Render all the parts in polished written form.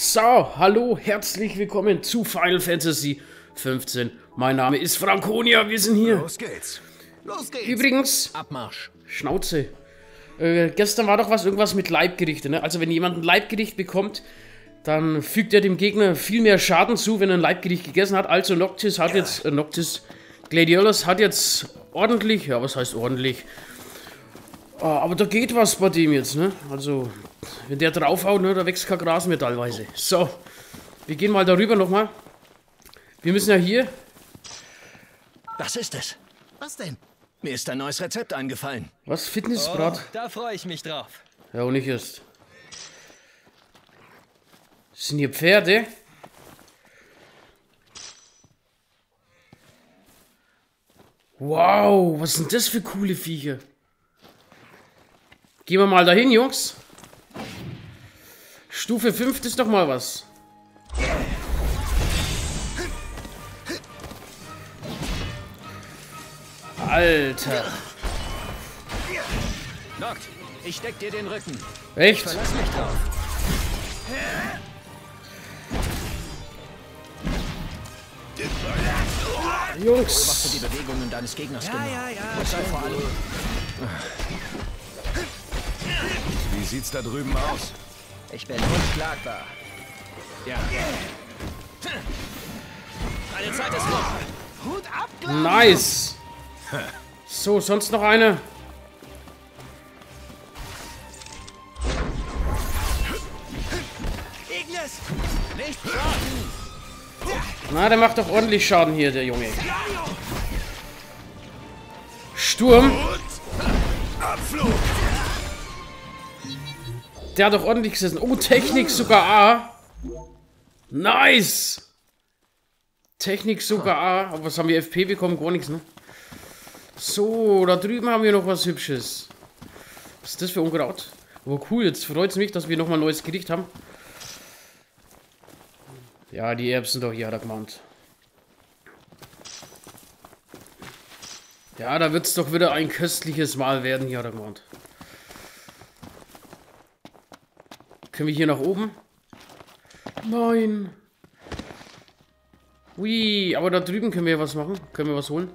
So, hallo, herzlich willkommen zu Final Fantasy 15. Mein Name ist Frankonia, wir sind hier. Los geht's. Los geht's. Übrigens, Abmarsch. Schnauze. Gestern war doch irgendwas mit Leibgerichte, ne? Also wenn jemand ein Leibgericht bekommt, dann fügt er dem Gegner viel mehr Schaden zu, wenn er ein Leibgericht gegessen hat. Also Noctis hat jetzt, Gladiolus hat jetzt ordentlich, ja, was heißt ordentlich? Aber da geht was bei dem jetzt, ne? Also, wenn der draufhaut, ne, da wächst kein Gras mehr teilweise. So, wir gehen mal darüber nochmal. Wir müssen ja hier... Das ist es. Was denn? Mir ist ein neues Rezept eingefallen. Was? Fitnessbrat? Oh, da freue ich mich drauf. Ja, und ich erst. Das sind hier Pferde. Wow, was sind das für coole Viecher? Gehen wir mal dahin, Jungs. Stufe 5 ist doch mal was. Alter. Noct, ich steck dir den Rücken. Echt? Ich verlass mich drauf. Jungs. Beobachte die Bewegungen deines Gegners genau. Ja. Und sei vor allem... Wie sieht's da drüben aus? Ich bin unschlagbar. Ja. Deine Zeit ist rum. Hut ab, Gladius. Nice. So, sonst noch eine. Ignis, nicht schaden. Na, der macht doch ordentlich Schaden hier, der Junge. Sturm. Abflug. Der hat doch ordentlich gesessen. Oh, Technik sogar A. Nice. Technik sogar A. Aber was haben wir? FP bekommen? Gar nichts, ne? So, da drüben haben wir noch was Hübsches. Was ist das für Unkraut? Oh, cool. Jetzt freut es mich, dass wir nochmal ein neues Gericht haben. Ja, die Erbsen doch hier, hat er gemeint. Ja, da wird es doch wieder ein köstliches Mahl werden, hier, hat er gemeint. Können wir hier nach oben? Nein. Ui, aber da drüben können wir was machen. Können wir was holen?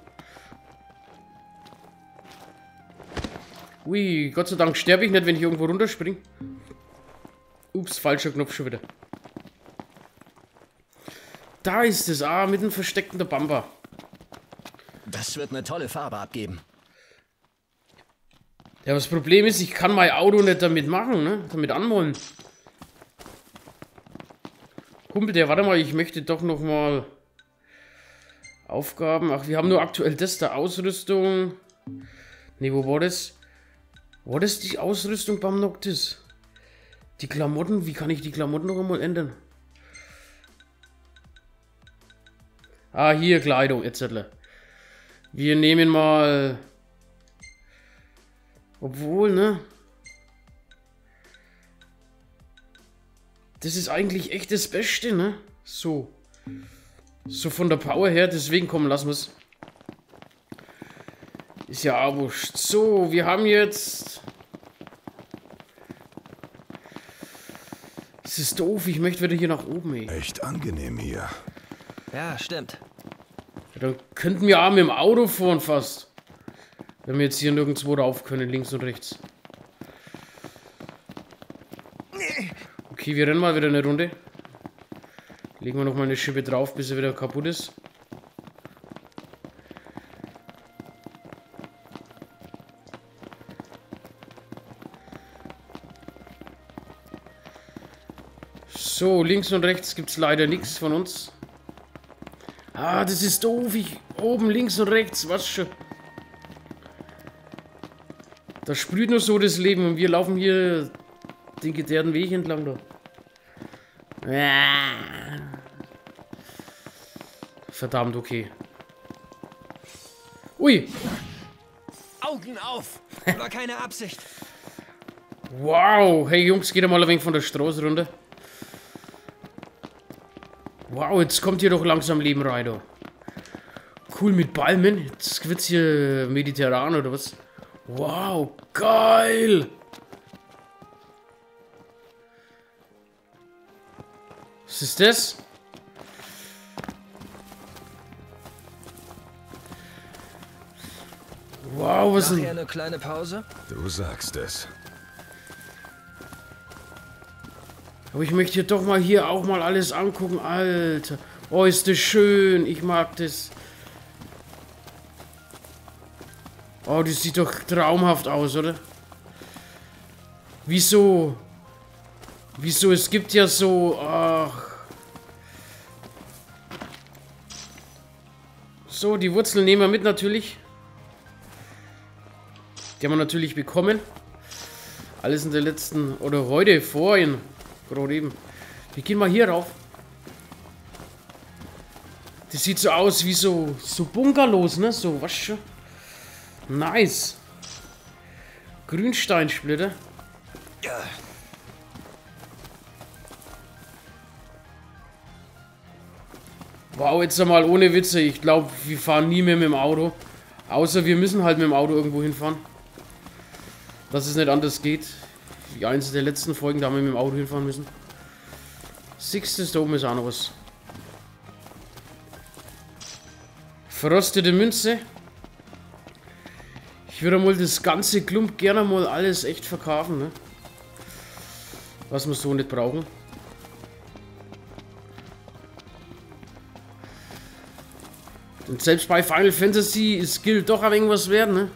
Ui, Gott sei Dank sterbe ich nicht, wenn ich irgendwo runterspringe. Ups, falscher Knopf schon wieder. Da ist es. Ah, mit dem versteckten der Bamba. Das wird eine tolle Farbe abgeben. Ja, das Problem ist, ich kann mein Auto nicht damit machen, ne? Damit anmalen. Kumpel, der, warte mal, ich möchte doch nochmal Aufgaben. Ach, wir haben nur aktuell das da. Ausrüstung. Ne, wo war das? War das die Ausrüstung beim Noctis? Die Klamotten, wie kann ich die Klamotten noch einmal ändern? Ah, hier Kleidung etc. Wir nehmen mal... Obwohl, ne? Das ist eigentlich echt das Beste, ne? So. So von der Power her, deswegen kommen, lassen wir es. Ist ja auch wurscht. So, wir haben jetzt... Es ist doof, ich möchte wieder hier nach oben, ey. Echt angenehm hier. Ja, stimmt. Ja, dann könnten wir auch mit dem Auto fahren fast. Wenn wir jetzt hier nirgendwo rauf können, links und rechts. Okay, wir rennen mal wieder eine Runde. Legen wir nochmal eine Schippe drauf, bis sie wieder kaputt ist. So, links und rechts gibt es leider nichts von uns. Ah, das ist doof. Oben links und rechts, was schon. Da sprüht nur so das Leben und wir laufen hier den geteerten Weg entlang da. Verdammt, okay. Ui! Augen auf! War keine Absicht. Wow! Hey Jungs, geht mal ein wenig von der Straße runter. Wow, jetzt kommt hier doch langsam Leben rein da. Cool mit Palmen. Jetzt wird's hier mediterran oder was? Wow, geil! Was ist das? Wow, was ist denn? Eine kleine Pause? Du sagst es. Aber ich möchte doch mal hier auch mal alles angucken, Alter. Oh, ist das schön. Ich mag das. Oh, das sieht doch traumhaft aus, oder? Wieso? Wieso? Es gibt ja so... Ach. So, die Wurzeln nehmen wir mit natürlich. Die haben wir natürlich bekommen. Alles in der letzten... Oder heute, vorhin. Gerade eben. Wir gehen mal hier rauf. Das sieht so aus wie so Bungalows, ne? So, was schon? Nice. Grünsteinsplitter. Ja. Wow, jetzt einmal ohne Witze. Ich glaube, wir fahren nie mehr mit dem Auto. Außer wir müssen halt mit dem Auto irgendwo hinfahren. Dass es nicht anders geht. Wie eins der letzten Folgen, da haben wir mit dem Auto hinfahren müssen. Sixtes, da oben ist auch noch was. Verrostete Münze. Ich würde mal das ganze Klump gerne mal alles echt verkaufen, ne? Was wir so nicht brauchen. Denn selbst bei Final Fantasy, es gilt doch an irgendwas werden, ne?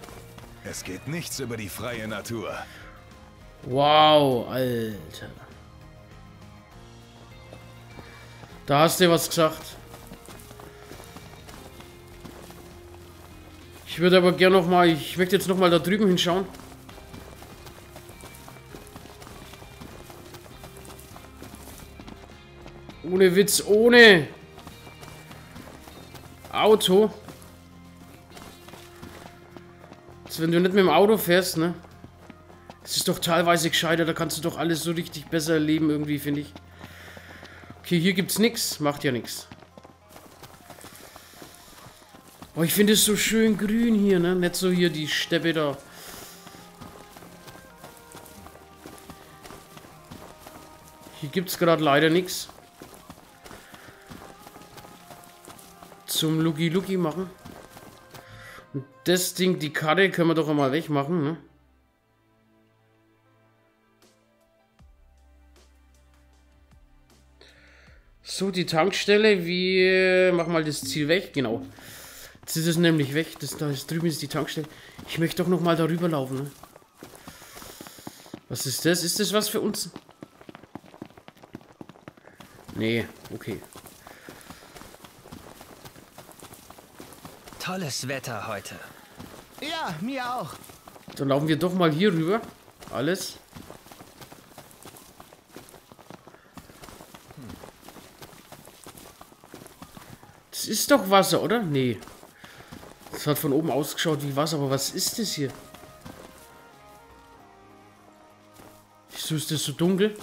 Es geht nichts über die freie Natur. Wow, Alter. Da hast du was gesagt. Ich würde aber gerne nochmal, ich möchte jetzt nochmal da drüben hinschauen. Ohne Witz, ohne Auto. Jetzt, wenn du nicht mit dem Auto fährst, ne? Das ist doch teilweise gescheiter, da kannst du doch alles so richtig besser erleben irgendwie, finde ich. Okay, hier gibt's nichts, macht ja nichts. Oh, ich finde es so schön grün hier, ne? Nicht so hier die Steppe da. Hier gibt es gerade leider nichts. Zum Lucky-Lucky machen. Und das Ding, die Karte, können wir doch einmal wegmachen, ne? So, die Tankstelle, wir machen mal das Ziel weg, genau. Jetzt ist es nämlich weg. Da ist drüben ist die Tankstelle. Ich möchte doch nochmal darüber laufen. Ne? Was ist das? Ist das was für uns? Nee, okay. Tolles Wetter heute. Ja, mir auch. Dann laufen wir doch mal hier rüber. Alles. Das ist doch Wasser, oder? Nee. Das hat von oben ausgeschaut wie Wasser, aber was ist das hier? Wieso ist das so dunkel?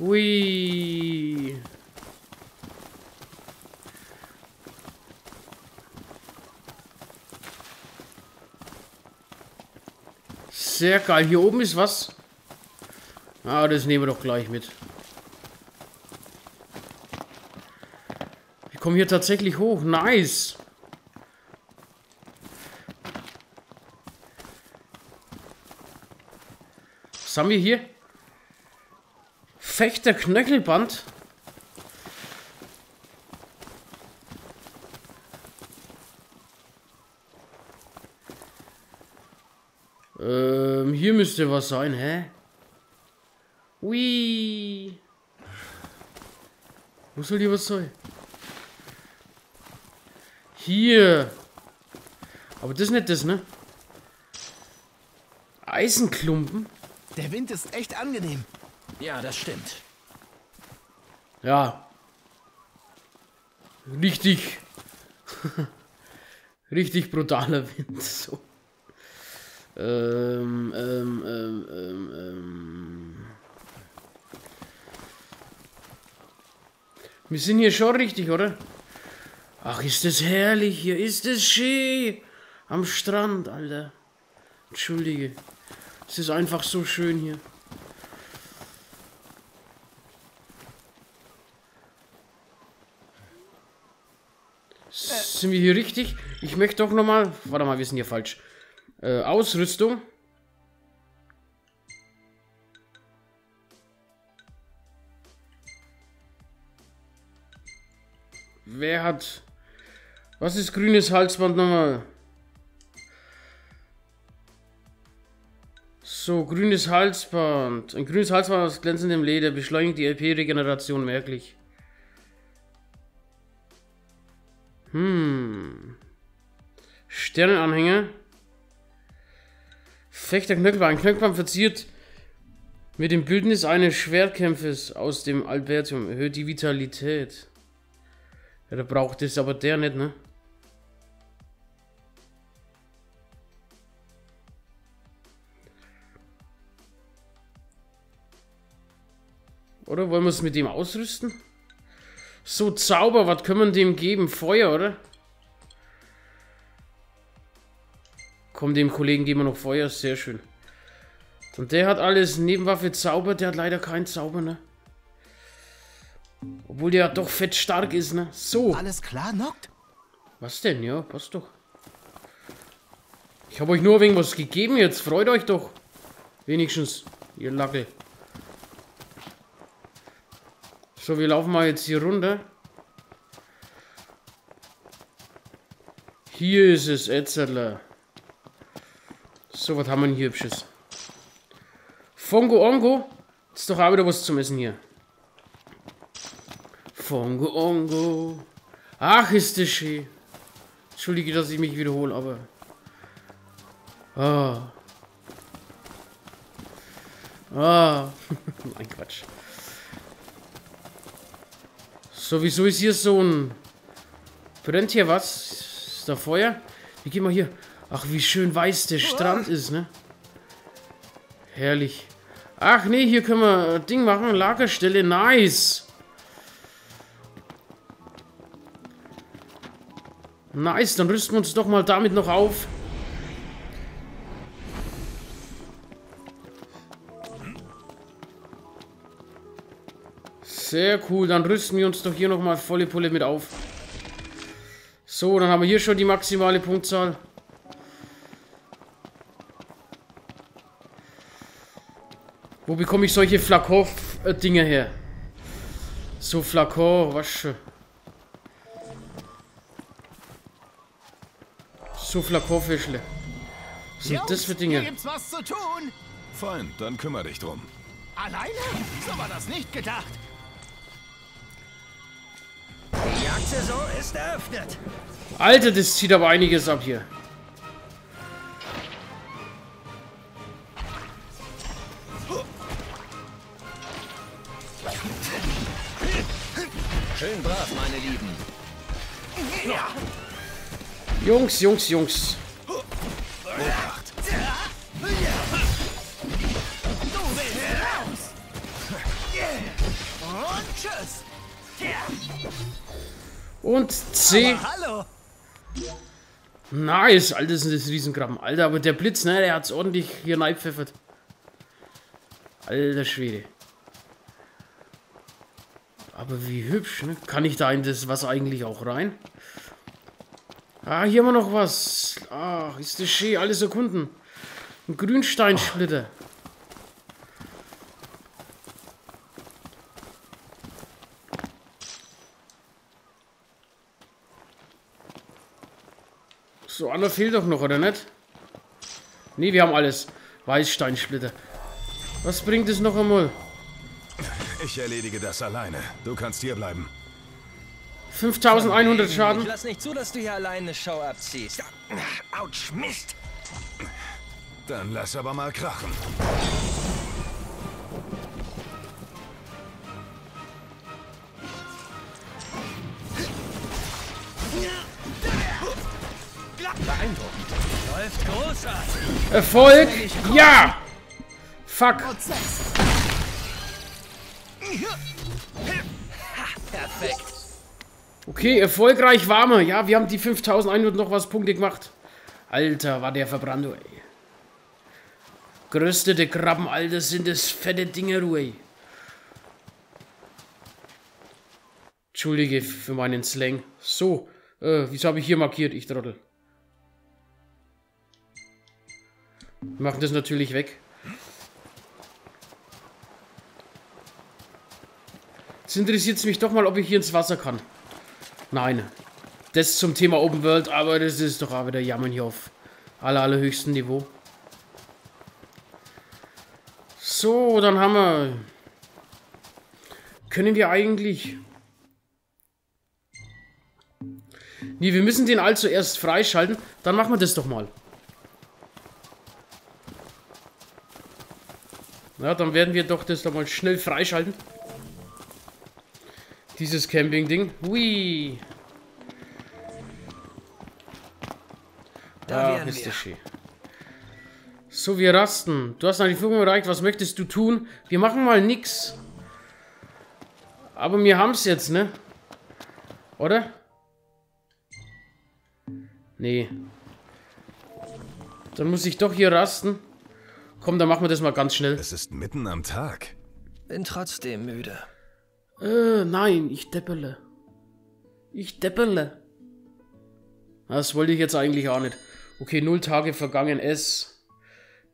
Ui. Sehr geil. Hier oben ist was. Ah, das nehmen wir doch gleich mit. Wir kommen hier tatsächlich hoch. Nice. Was haben wir hier? Fechterknöchelband. Hier müsste was sein, hä? Ui. Wo soll die was sein? Hier. Aber das ist nicht das, ne? Eisenklumpen. Der Wind ist echt angenehm. Ja, das stimmt. Ja. Richtig. Richtig brutaler Wind. So. Wir sind hier schon richtig, oder? Ach, ist das herrlich hier. Ist das schön. Am Strand, Alter. Entschuldige. Es ist einfach so schön hier. Sind wir hier richtig? Ich möchte doch nochmal... Warte mal, wir sind hier falsch. Ausrüstung. Wer hat... Was ist grünes Halsband nochmal? So, grünes Halsband. Ein grünes Halsband aus glänzendem Leder beschleunigt die LP-Regeneration merklich. Sternenanhänger. Fechterknöchelband. Ein Knöchelband verziert mit dem Bildnis eines Schwertkämpfes aus dem Albertium. Erhöht die Vitalität. Ja, da braucht es aber der nicht, ne? Oder wollen wir es mit dem ausrüsten? So, Zauber, was können wir dem geben? Feuer, oder? Komm, dem Kollegen geben wir noch Feuer, sehr schön. Und der hat alles, Nebenwaffe, Zauber, der hat leider keinen Zauber, ne? Obwohl der ja doch fett stark ist, ne? So. Alles klar, Noct? Was denn? Ja, passt doch. Ich habe euch nur wegen was gegeben jetzt, freut euch doch. Wenigstens, ihr Lacke. So, wir laufen mal jetzt hier runter. Hier ist es, Etzerler. So, was haben wir denn hier Hübsches? Fongo Ongo. Ist doch auch wieder was zum Essen hier. Fongo Ongo. Ach, ist das schön. Entschuldige, dass ich mich wiederhole, aber... Ah. Ah. Nein, Quatsch. So, wieso ist hier so ein... Brennt hier was? Ist da Feuer? Wie gehen wir hier? Ach, wie schön weiß der Strand ist, ne? Herrlich. Ach, nee, hier können wir ein Ding machen. Lagerstelle, nice. Nice, dann rüsten wir uns doch mal damit noch auf. Sehr cool, dann rüsten wir uns doch hier nochmal volle Pulle mit auf. So, dann haben wir hier schon die maximale Punktzahl. Wo bekomme ich solche Flakon-Dinger her? So Flakon, was schön. So Flakon-Fischle. Was sind das für Dinge? Hier gibt's was zu tun. Fein, dann kümmere dich drum. Alleine? So war das nicht gedacht. Die Jagdsaison ist eröffnet. Alter, das zieht aber einiges ab hier. Schön brav, meine Lieben. Ja. Jungs, Jungs, Jungs. Obacht. Du willst raus. Und tschüss. Und C. Hallo. Nice, Alter, sind das Riesenkrabben. Alter, aber der Blitz, ne, der hat's ordentlich hier reinpfeffert. Alter Schwede. Aber wie hübsch, ne? Kann ich da in das Wasser eigentlich auch rein? Ah, hier haben wir noch was. Ach, ist das schön, alles erkunden. Ein Grünsteinsplitter. Oh. So, einer fehlt doch noch, oder nicht? Ne, wir haben alles. Weißsteinsplitter. Was bringt es noch einmal? Ich erledige das alleine. Du kannst hier bleiben. 5100 Schaden. Ich lass nicht zu, dass du hier alleine eine Show abziehst. Autsch, Mist. Dann lass aber mal krachen. Läuft großartig. Erfolg? Ja! Fuck. Perfekt. Okay, erfolgreich waren wir. Ja, wir haben die 5100 noch was Punkte gemacht. Alter, war der verbrannt, ey. Geröstete Krabben, Alter, sind das fette Dinger, Ruhe. Entschuldige für meinen Slang. So, wieso habe ich hier markiert, ich Trottel? Wir machen das natürlich weg. Jetzt interessiert es mich doch mal, ob ich hier ins Wasser kann. Nein. Das zum Thema Open World, aber das ist doch auch wieder Jammern hier auf allerhöchstem Niveau. So, dann haben wir... Können wir eigentlich... Nee, wir müssen den also erst freischalten. Dann machen wir das doch mal. Na, dann werden wir doch das doch mal schnell freischalten. Dieses Camping-Ding. Hui. Da ist das schön. So, wir rasten. Du hast nach die Führung erreicht. Was möchtest du tun? Wir machen mal nix. Aber wir haben es jetzt, ne? Oder? Nee. Dann muss ich doch hier rasten. Komm, dann machen wir das mal ganz schnell. Es ist mitten am Tag. Bin trotzdem müde. Nein, ich deppele. Ich deppele. Das wollte ich jetzt eigentlich auch nicht. Okay, 0 Tage vergangen, S.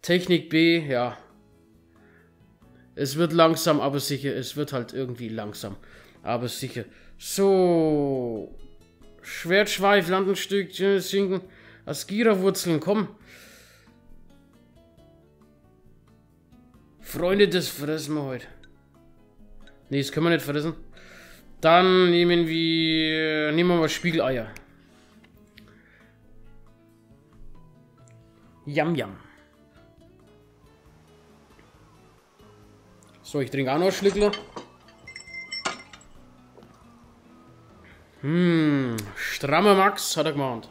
Technik B, ja. Es wird langsam, aber sicher. Es wird halt irgendwie langsam, aber sicher. So. Schwertschweif, Landenstück, sinken. Askira-Wurzeln, komm. Freunde, das fressen wir heute. Ne, das können wir nicht fressen. Dann nehmen wir mal Spiegeleier. Yam Yam. So, ich trinke auch noch einen Schlückler. Strammer Max hat er gemeint.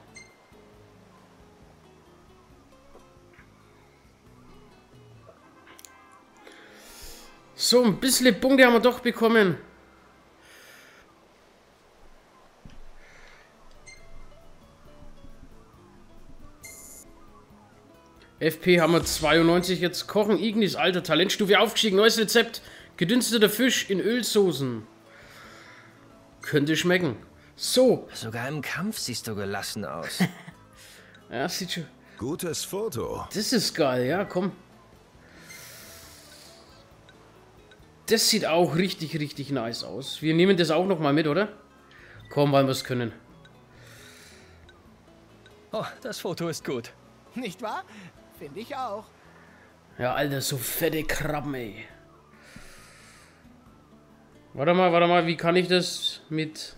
So, ein bisschen Punkte haben wir doch bekommen. FP haben wir 92. Jetzt kochen. Ignis, alter, Talentstufe aufgestiegen. Neues Rezept. Gedünsteter Fisch in Ölsoßen. Könnte schmecken. So. Sogar im Kampf siehst du gelassen aus. Ja, sieht schon. Gutes Foto. Das ist geil, ja, komm. Das sieht auch richtig, richtig nice aus. Wir nehmen das auch nochmal mit, oder? Komm, weil wir es können. Oh, das Foto ist gut. Nicht wahr? Finde ich auch. Ja, Alter, so fette Krabben, ey. Warte mal, wie kann ich das mit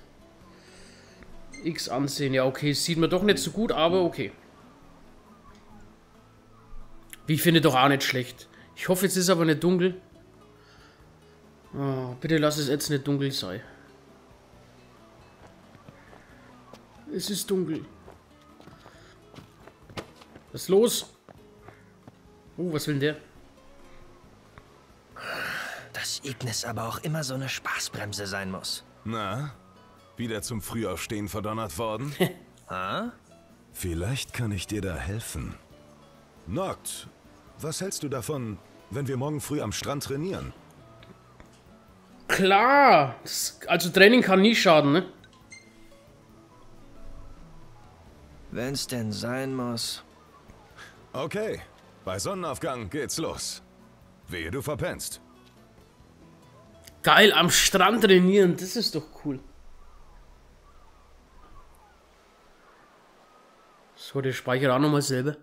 X ansehen? Ja, okay, sieht man doch nicht so gut, aber okay. Wie ich finde, doch auch nicht schlecht. Ich hoffe, jetzt ist aber nicht dunkel. Oh, bitte lass es jetzt nicht dunkel sein. Es ist dunkel. Was ist los? Oh, was will denn der? Dass Ignis aber auch immer so eine Spaßbremse sein muss. Na? Wieder zum Frühaufstehen verdonnert worden? Ha? Vielleicht kann ich dir da helfen. Noct, was hältst du davon, wenn wir morgen früh am Strand trainieren? Klar! Also Training kann nie schaden, ne? Wenn's denn sein muss. Okay, bei Sonnenaufgang geht's los. Wehe, du verpennst. Geil, am Strand trainieren, das ist doch cool. So, der Speicher auch nochmal selber.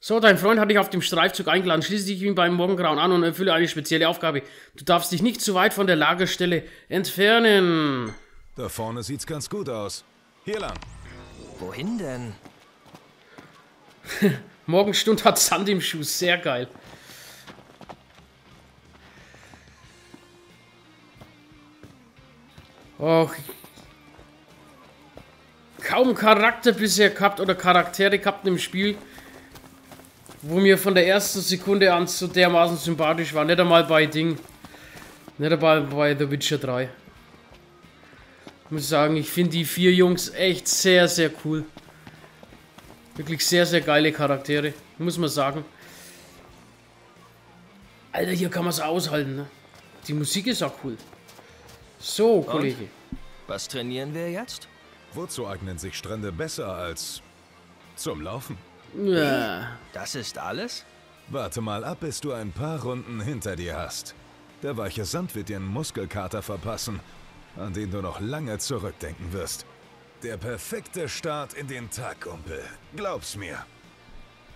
So, dein Freund hat dich auf dem Streifzug eingeladen. Schließe dich ihm beim Morgengrauen an und erfülle eine spezielle Aufgabe. Du darfst dich nicht zu weit von der Lagerstelle entfernen. Da vorne sieht's ganz gut aus. Hier lang. Wohin denn? Morgenstund hat Sand im Schuh. Sehr geil. Och. Kaum Charakter bisher gehabt oder Charaktere gehabt im Spiel, wo mir von der ersten Sekunde an so dermaßen sympathisch war. Nicht einmal bei Ding. Nicht einmal bei The Witcher 3. Ich muss sagen, ich finde die 4 Jungs echt sehr, sehr cool. Wirklich sehr, sehr geile Charaktere, muss man sagen. Alter, hier kann man es aushalten, ne? Die Musik ist auch cool. So, Kollege. Und? Was trainieren wir jetzt? Wozu eignen sich Strände besser als zum Laufen? Ja. Das ist alles? Warte mal ab, bis du ein paar Runden hinter dir hast. Der weiche Sand wird dir einen Muskelkater verpassen, an den du noch lange zurückdenken wirst. Der perfekte Start in den Tag, Kumpel. Glaub's mir.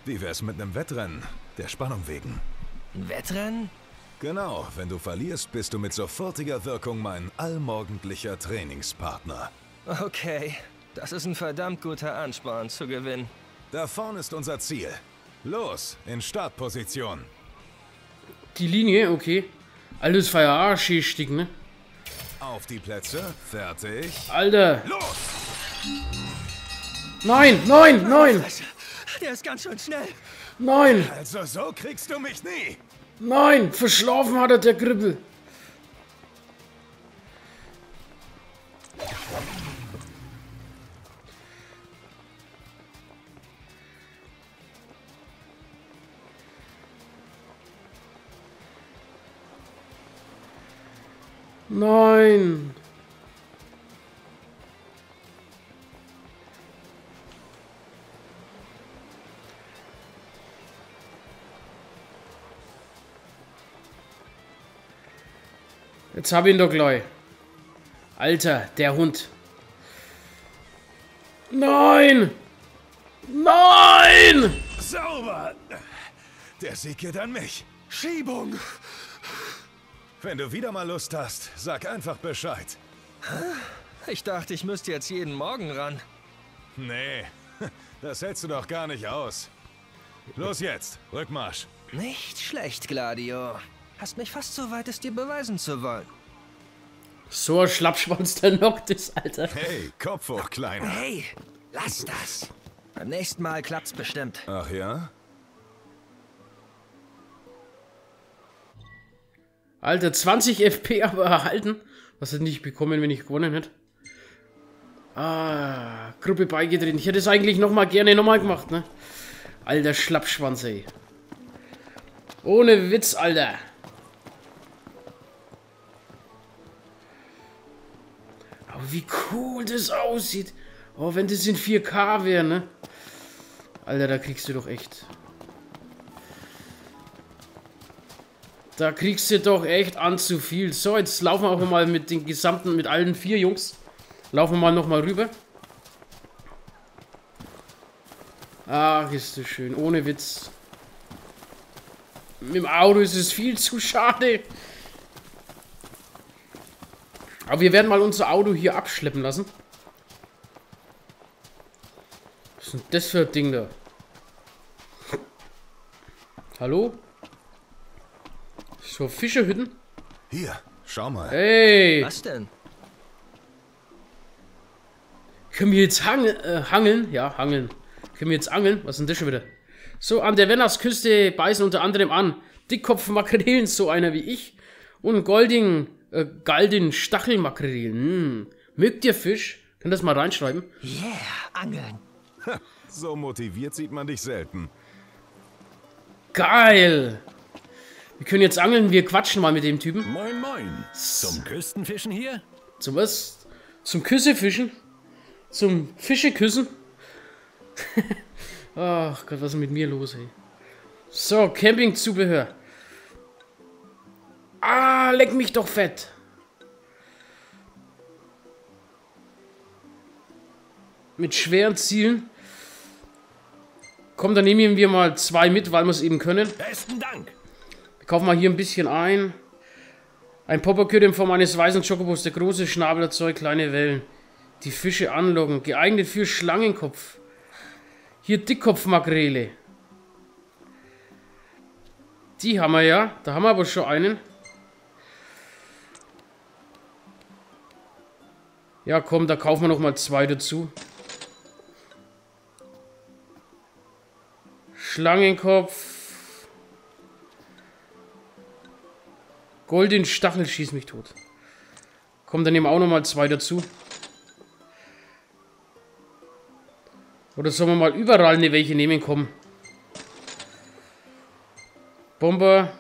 Wie wär's mit einem Wettrennen? Der Spannung wegen. Ein Wettrennen? Genau, wenn du verlierst, bist du mit sofortiger Wirkung mein allmorgendlicher Trainingspartner. Okay, das ist ein verdammt guter Ansporn zu gewinnen. Da vorne ist unser Ziel. Los, in Startposition. Die Linie, okay. Alles feierarschig, ne? Auf die Plätze, fertig. Alter! Los! Nein, nein, nein! Der ist ganz schön schnell. Nein! Also so kriegst du mich nie! Nein! Verschlafen hat er, der Grippel! Nein! Jetzt hab ich ihn doch gleich. Alter, der Hund. Nein! Nein! Sauber! Der Sieg geht an mich. Schiebung! Wenn du wieder mal Lust hast, sag einfach Bescheid. Ich dachte, ich müsste jetzt jeden Morgen ran. Nee, das hältst du doch gar nicht aus. Los jetzt, Rückmarsch. Nicht schlecht, Gladio. Hast mich fast so weit, es dir beweisen zu wollen. So ein Schlappschwanz der Noctis, Alter. Hey, Kopf hoch, Kleiner. Hey, lass das. Beim nächsten Mal klappt's bestimmt. Ach ja? Alter, 20 FP aber erhalten. Was hätte ich bekommen, wenn ich gewonnen hätte? Ah, Gruppe beigetreten. Ich hätte es eigentlich gerne nochmal gemacht, ne? Alter Schlappschwanz, ey. Ohne Witz, Alter. Wie cool das aussieht. Oh, wenn das in 4K wäre, ne? Alter, da kriegst du doch echt. Da kriegst du doch echt an zu viel. So, jetzt laufen wir auch mal mit den gesamten, mit allen 4 Jungs. Laufen wir mal nochmal rüber. Ach, ist das schön. Ohne Witz. Mit dem Auto ist es viel zu schade. Aber wir werden mal unser Auto hier abschleppen lassen. Was ist denn das für ein Ding da? Hallo? So, Fischerhütten? Hier, schau mal. Hey! Was denn? Können wir jetzt hangeln? Ja, hangeln. Können wir jetzt angeln? Was ist denn das schon wieder? So, an der Vennasküste beißen unter anderem an Dickkopf-Makrelen, so einer wie ich. Und Golding. Galden Stachelmakrelen. Mögt ihr Fisch? Könnt ihr das mal reinschreiben? Yeah, angeln. So motiviert sieht man dich selten. Geil. Wir können jetzt angeln, wir quatschen mal mit dem Typen. Moin, moin. Zum Küstenfischen hier? Zum was? Zum Küssefischen? Zum Fischeküssen? Ach Gott, was ist mit mir los, ey? So, Campingzubehör. Ah, leck mich doch fett. Mit schweren Zielen. Komm, dann nehmen wir mal 2 mit, weil wir es eben können. Besten Dank. Wir kaufen mal hier ein bisschen ein. Ein Popperköder in Form eines weißen Chocobos. Der große Schnabel erzeugt kleine Wellen. Die Fische anlocken. Geeignet für Schlangenkopf. Hier Dickkopfmakrele. Die haben wir ja. Da haben wir aber schon einen. Ja, komm, da kaufen wir noch mal 2 dazu. Schlangenkopf. Golden Stachel schießt mich tot. Komm, dann nehmen wir auch noch mal 2 dazu. Oder sollen wir mal überall eine welche nehmen, komm. Bomber.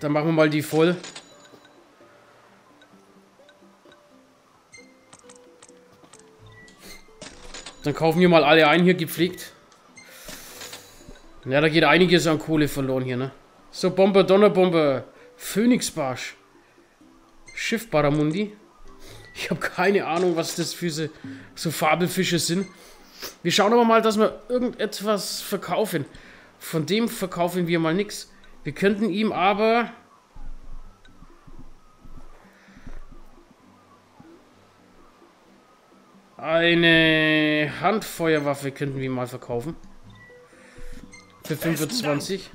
Dann machen wir mal die voll. Dann kaufen wir mal alle ein hier, gepflegt. Ja, da geht einiges an Kohle verloren hier, ne? So, Bomber, Donnerbomber, Phönixbarsch, Schiff Barramundi. Ich habe keine Ahnung, was das für so Fabelfische sind. Wir schauen aber mal, dass wir irgendetwas verkaufen. Von dem verkaufen wir mal nichts. Wir könnten ihm aber... eine Handfeuerwaffe könnten wir mal verkaufen. Für 25.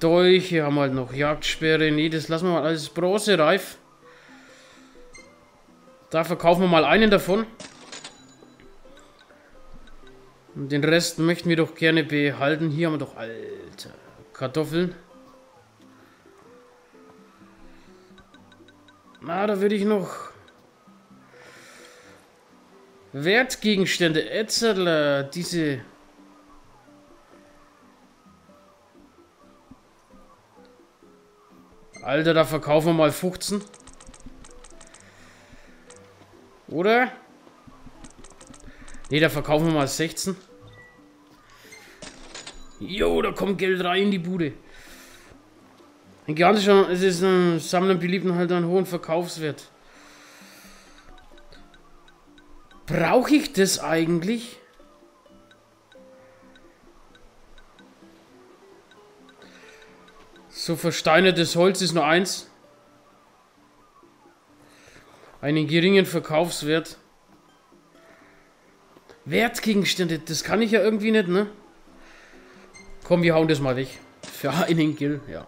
Dolche haben wir halt noch. Jagdsperre. Nee, das lassen wir mal alles bronzereif. Da verkaufen wir mal einen davon. Und den Rest möchten wir doch gerne behalten. Hier haben wir doch alte Kartoffeln. Na, da würde ich noch... Wertgegenstände, Etzerler, diese... Alter, da verkaufen wir mal 15. Oder? Ne, da verkaufen wir mal 16. Jo, da kommt Geld rein in die Bude. Ein gigantischer, es ist ein Sammler beliebten halt einen hohen Verkaufswert. Brauche ich das eigentlich? So, versteinertes Holz ist nur eins. Einen geringen Verkaufswert. Wertgegenstände, das kann ich ja irgendwie nicht, ne? Komm, wir hauen das mal weg. Für einen Gil, ja.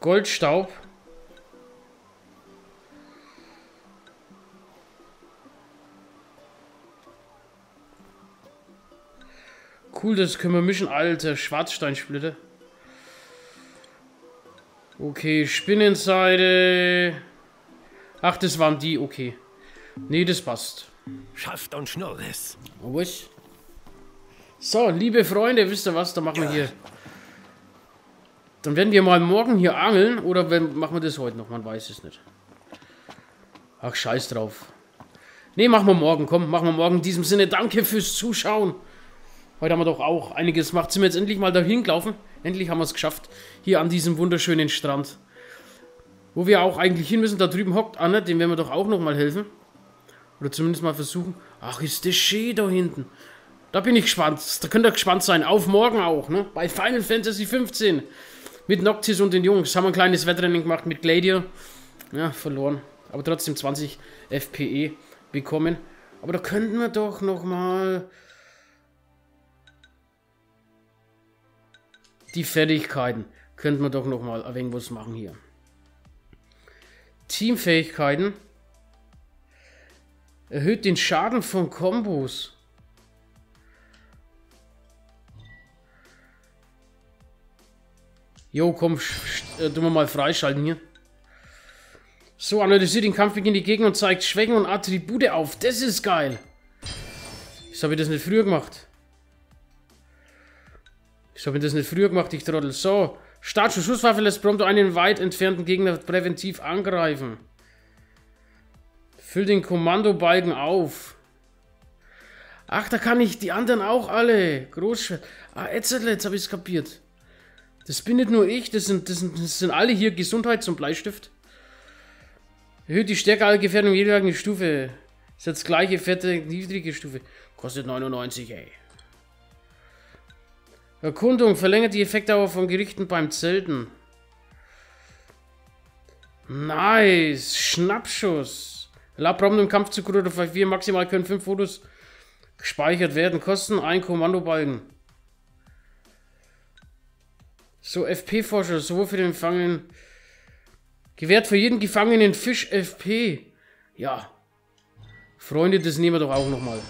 Goldstaub. Cool, das können wir mischen, alter Schwarzsteinsplitter. Okay, Spinnenseide. Ach, das waren die, okay. Nee, das passt. Schaft und Schnurriss. Was? So, liebe Freunde, wisst ihr was, dann machen wir hier. Dann werden wir mal morgen hier angeln, oder wenn, machen wir das heute noch, man weiß es nicht. Ach, scheiß drauf. Nee, machen wir morgen, komm, machen wir morgen. In diesem Sinne, danke fürs Zuschauen. Heute haben wir doch auch einiges gemacht. Sind wir jetzt endlich mal dahin gelaufen? Endlich haben wir es geschafft. Hier an diesem wunderschönen Strand. Wo wir auch eigentlich hin müssen. Da drüben hockt einer. Dem werden wir doch auch nochmal helfen. Oder zumindest mal versuchen. Ach, ist das schön da hinten. Da bin ich gespannt. Da könnt ihr gespannt sein. Auf morgen auch, ne? Bei Final Fantasy 15. Mit Noctis und den Jungs. Haben wir ein kleines Wettrennen gemacht mit Gladiolus. Ja, verloren. Aber trotzdem 20 FPE bekommen. Aber da könnten wir doch nochmal... die Fertigkeiten könnten wir doch nochmal ein wenig was machen hier. Teamfähigkeiten. Erhöht den Schaden von Kombos. Jo, komm, tun wir mal freischalten hier. So, analysiert den Kampf gegen die Gegner und zeigt Schwächen und Attribute auf. Das ist geil. Wieso habe ich das nicht früher gemacht? Ich habe das nicht früher gemacht, ich Trottel. So, Startschusswaffe lässt Prompto einen weit entfernten Gegner präventiv angreifen. Füll den Kommandobalken auf. Ach, da kann ich die anderen auch alle. Großschwert. Ah, jetzt habe ich es kapiert. Das bin nicht nur ich, das sind alle hier. Gesundheit zum Bleistift. Erhöht die Stärke aller Gefährdung jeder Stufe. Ist jetzt gleiche fette, niedrige Stufe. Kostet 99, ey. Erkundung verlängert die Effektdauer von Gerichten beim Zelten. Nice. Schnappschuss. Labrom im Kampf zu Gruppe 5-4. Maximal können 5 Fotos gespeichert werden. Kosten ein Kommandobalken. So, FP-Forscher. Sowohl für den Gefangenen. Gewährt für jeden Gefangenen Fisch FP. Ja. Freunde, das nehmen wir doch auch nochmal.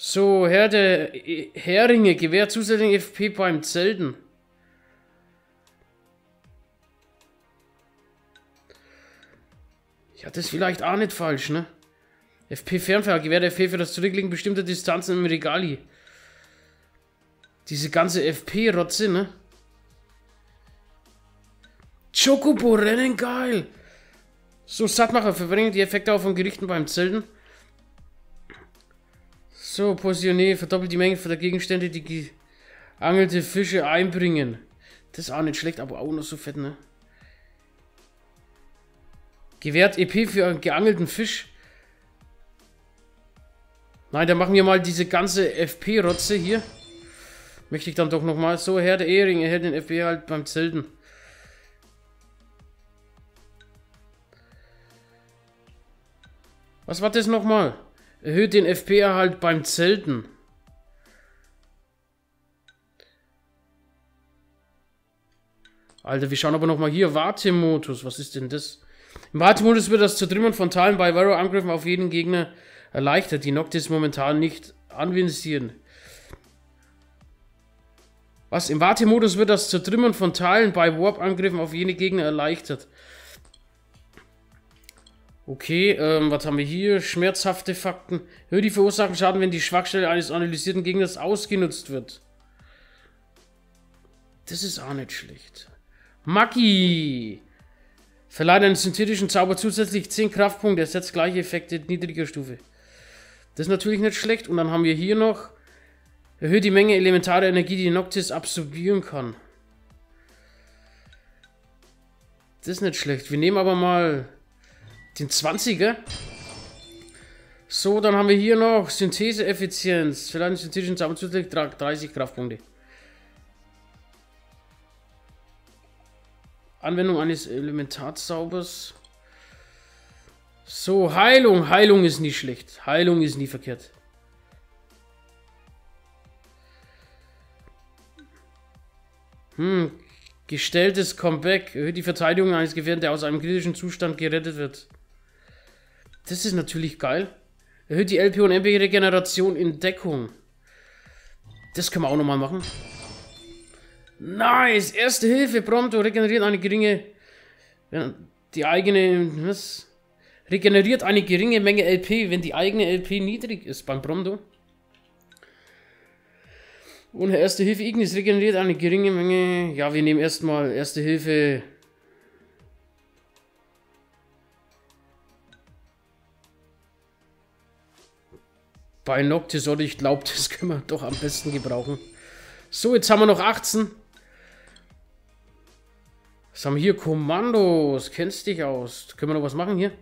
So, Herr der Heringe gewährt zusätzlichen FP beim Zelten. Ja, das ist vielleicht auch nicht falsch, ne? FP Fernfahrer gewährt FP für das Zurücklegen bestimmter Distanzen im Regali. Diese ganze FP-Rotze, ne? Chocobo rennen geil! So, Sattmacher verbringen die Effekte auch von Gerichten beim Zelten. So, Positioné, verdoppelt die Menge der Gegenstände, die geangelte Fische einbringen. Das ist auch nicht schlecht, aber auch noch so fett, ne? Gewährt EP für einen geangelten Fisch. Nein, dann machen wir mal diese ganze FP-Rotze hier. Möchte ich dann doch nochmal. So, Herr der Ehring erhält den FP halt beim Zelten. Was war das nochmal? Erhöht den FP-Erhalt beim Zelten. Alter, wir schauen aber nochmal hier. Wartemodus, was ist denn das? Im Wartemodus wird das Zertrümmern von Teilen bei Varro-Angriffen auf jeden Gegner erleichtert, die Noctis momentan nicht anvisieren. Was? Im Wartemodus wird das Zertrümmern von Teilen bei Warp-Angriffen auf jene Gegner erleichtert. Okay, was haben wir hier? Schmerzhafte Fakten. Höhe die verursachten Schaden, wenn die Schwachstelle eines analysierten Gegners ausgenutzt wird. Das ist auch nicht schlecht. Maki! Verleiht einen synthetischen Zauber zusätzlich 10 Kraftpunkte, ersetzt gleiche Effekte niedriger Stufe. Das ist natürlich nicht schlecht. Und dann haben wir hier noch. Erhöht die Menge elementarer Energie, die Noctis absorbieren kann. Das ist nicht schlecht. Wir nehmen aber mal den 20er. So, dann haben wir hier noch Syntheseeffizienz. Vielleicht einen synthetischen Zauber zusätzlich 30 Kraftpunkte. Anwendung eines Elementarzaubers. So, Heilung. Heilung ist nie schlecht. Heilung ist nie verkehrt. Gestelltes Comeback. Erhöht die Verteidigung eines Gefährten, der aus einem kritischen Zustand gerettet wird. Das ist natürlich geil. Erhöht die LP und MP-Regeneration in Deckung. Das können wir auch nochmal machen. Nice! Erste Hilfe, Prompto. Regeneriert eine geringe... Regeneriert eine geringe Menge LP, wenn die eigene LP niedrig ist beim Prompto. Und Erste Hilfe Ignis regeneriert eine geringe Menge... Ja, wir nehmen erstmal Erste Hilfe... Bei Noctis, oder? Ich glaube, das können wir doch am besten gebrauchen. So, jetzt haben wir noch 18. Was haben wir hier? Kommandos. Kennst dich aus. Können wir noch was machen hier?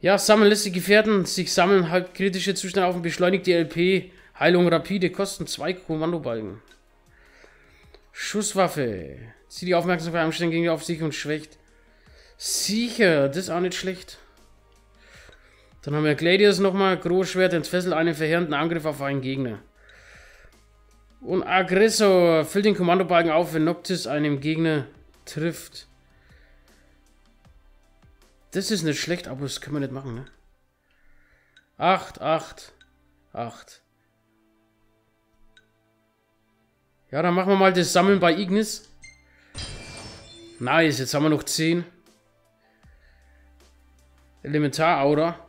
Ja, sammeln lässt die Gefährten. Sich sammeln halt kritische Zustände auf und beschleunigt die LP. Heilung rapide, kosten 2 Kommandobalken. Schusswaffe. Zieht die Aufmerksamkeit am Stellen gegenüber auf sich und schwächt. Sicher, das ist auch nicht schlecht. Dann haben wir Gladiolus nochmal. Großschwert entfesselt einen verheerenden Angriff auf einen Gegner. Und Aggressor. Füllt den Kommandobalken auf, wenn Noctis einem Gegner trifft. Das ist nicht schlecht, aber das können wir nicht machen, ne? 8, 8, 8. Ja, dann machen wir mal das Sammeln bei Ignis. Nice, jetzt haben wir noch 10. Elementaraura.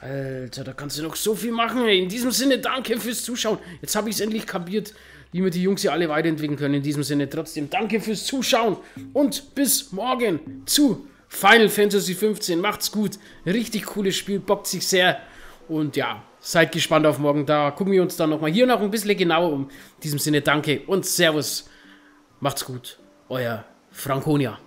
Alter, da kannst du noch so viel machen, ey. In diesem Sinne, danke fürs Zuschauen. Jetzt habe ich es endlich kapiert, wie wir die Jungs hier alle weiterentwickeln können. In diesem Sinne trotzdem, danke fürs Zuschauen. Und bis morgen zu Final Fantasy 15. Macht's gut. Richtig cooles Spiel, bockt sich sehr. Und ja, seid gespannt auf morgen. Da gucken wir uns dann nochmal hier noch ein bisschen genauer um. In diesem Sinne, danke und Servus. Macht's gut. Euer Frankonia.